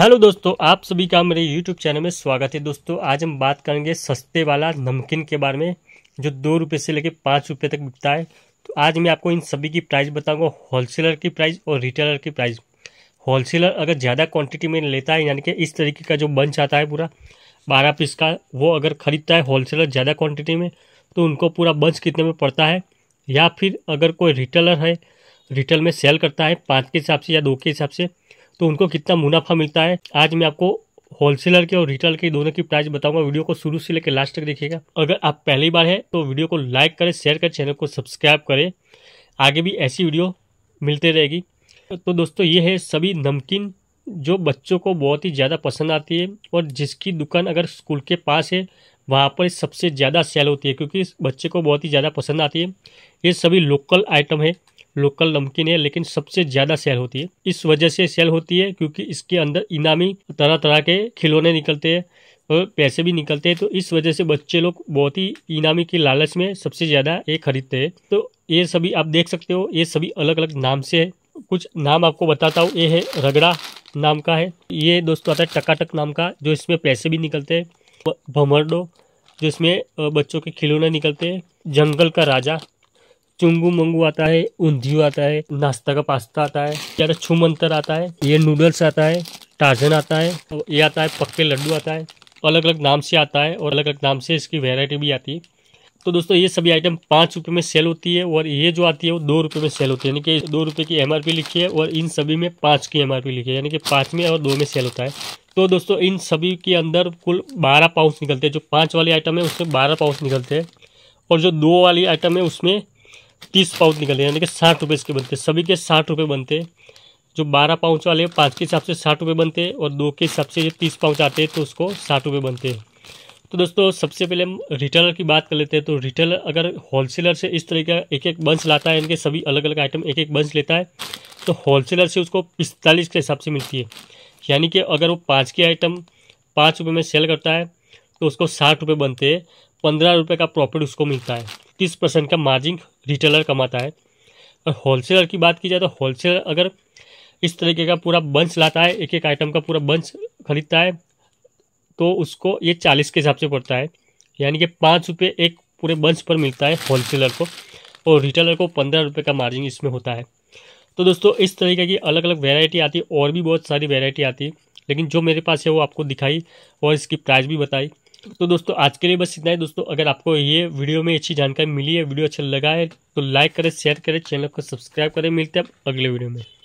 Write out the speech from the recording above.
Hello दोस्तों, आप सभी का मेरे यूट्यूब चैनल में स्वागत है। दोस्तों आज हम बात करेंगे सस्ते वाला नमकीन के बारे में जो 2 रुपये से लेकर 5 रुपये तक बिकता है। तो आज मैं आपको इन सभी की प्राइस बताऊंगा, होलसेलर की प्राइस और रिटेलर की प्राइस। होलसेलर अगर ज़्यादा क्वांटिटी में लेता है, यानी कि इस तरीके का जो बंच आता है पूरा 12 पीस का, वो अगर ख़रीदता है होलसेलर ज़्यादा क्वान्टिटी में तो उनको पूरा बंच कितने में पड़ता है। या फिर अगर कोई रिटेलर है, रिटेल में सेल करता है 5 के हिसाब से या 2 के हिसाब से, तो उनको कितना मुनाफा मिलता है। आज मैं आपको होलसेलर के और रिटेल के दोनों की प्राइस बताऊंगा। वीडियो को शुरू से लेकर लास्ट तक देखिएगा। अगर आप पहली बार है तो वीडियो को लाइक करें, शेयर करें, चैनल को सब्सक्राइब करें, आगे भी ऐसी वीडियो मिलते रहेगी। तो दोस्तों ये है सभी नमकीन जो बच्चों को बहुत ही ज़्यादा पसंद आती है और जिसकी दुकान अगर स्कूल के पास है वहाँ पर सबसे ज़्यादा सेल होती है, क्योंकि बच्चे को बहुत ही ज़्यादा पसंद आती है। ये सभी लोकल आइटम है, लोकल नमकीन है, लेकिन सबसे ज़्यादा सेल होती है। इस वजह से सेल होती है क्योंकि इसके अंदर इनामी तरह तरह के खिलौने निकलते हैं और पैसे भी निकलते हैं। तो इस वजह से बच्चे लोग बहुत ही इनामी की लालच में सबसे ज़्यादा ये खरीदते हैं। तो ये सभी आप देख सकते हो, ये सभी अलग अलग नाम से है। कुछ नाम आपको बताता हूँ। ये है रगड़ा नाम का है, ये दोस्तों आता है टकाटक नाम का, जो इसमें पैसे भी निकलते हैं। भमरडो जो इसमें बच्चों के खिलौने निकलते हैं। जंगल का राजा, चुंगू मंगू आता है, ऊंधियो आता है, नाश्ता का पास्ता आता है, यार छुमंतर आता है, ये नूडल्स आता है, टार्जन आता है, तो ये आता है पक्के लड्डू आता है। अलग अलग नाम से आता है और अलग अलग नाम से इसकी वैरायटी भी आती है। तो दोस्तों ये सभी आइटम 5 रुपये में सेल होती है और ये जो आती है वो 2 रुपये में सेल होती है, यानी कि 2 रुपये की MRP लिखी है और इन सभी में 5 की MRP लिखी है, यानी कि 5 में और 2 में सेल होता है। तो दोस्तों इन सभी के अंदर कुल 12 पाउच निकलते हैं। जो 5 वाली आइटम है उसमें 12 पाउच निकलते हैं और जो 2 वाली आइटम है उसमें 30 पाउच निकलते हैं, यानी कि 60 रुपये इसके बनते हैं। सभी के 60 रुपये बनते हैं। जो 12 पाउच वाले 5 के हिसाब से 60 रुपये बनते हैं और 2 के हिसाब से जो 30 पाउच आते हैं तो उसको 60 रुपये बनते हैं। तो दोस्तों सबसे पहले हम रिटेलर की बात कर लेते हैं। तो रिटेलर अगर होलसेलर से इस तरीके का एक एक बंच लाता है, यानी कि सभी अलग अलग आइटम एक एक बंच लेता है, तो होलसेलर से उसको 45 के हिसाब से मिलती है। यानी कि अगर वो 5 की आइटम 5 रुपये में सेल करता है तो उसको 60 रुपये बनते हैं, 15 रुपये का प्रॉफिट उसको मिलता है, 30% का मार्जिन रिटेलर कमाता है। और होलसेलर की बात की जाए तो होलसेलर अगर इस तरीके का पूरा बंच लाता है, एक एक आइटम का पूरा बंच खरीदता है, तो उसको ये 40 के हिसाब से पड़ता है, यानी कि 5 रुपये एक पूरे बंच पर मिलता है होलसेलर को और रिटेलर को 15 रुपये का मार्जिन इसमें होता है। तो दोस्तों इस तरीके की अलग अलग वेराइटी आती है और भी बहुत सारी वेराइटी आती है, लेकिन जो मेरे पास है वो आपको दिखाई और इसकी प्राइस भी बताई। तो दोस्तों आज के लिए बस इतना ही। दोस्तों अगर आपको ये वीडियो में अच्छी जानकारी मिली है, वीडियो अच्छा लगा है तो लाइक करें, शेयर करें, चैनल को सब्सक्राइब करें। मिलते हैं अगले वीडियो में।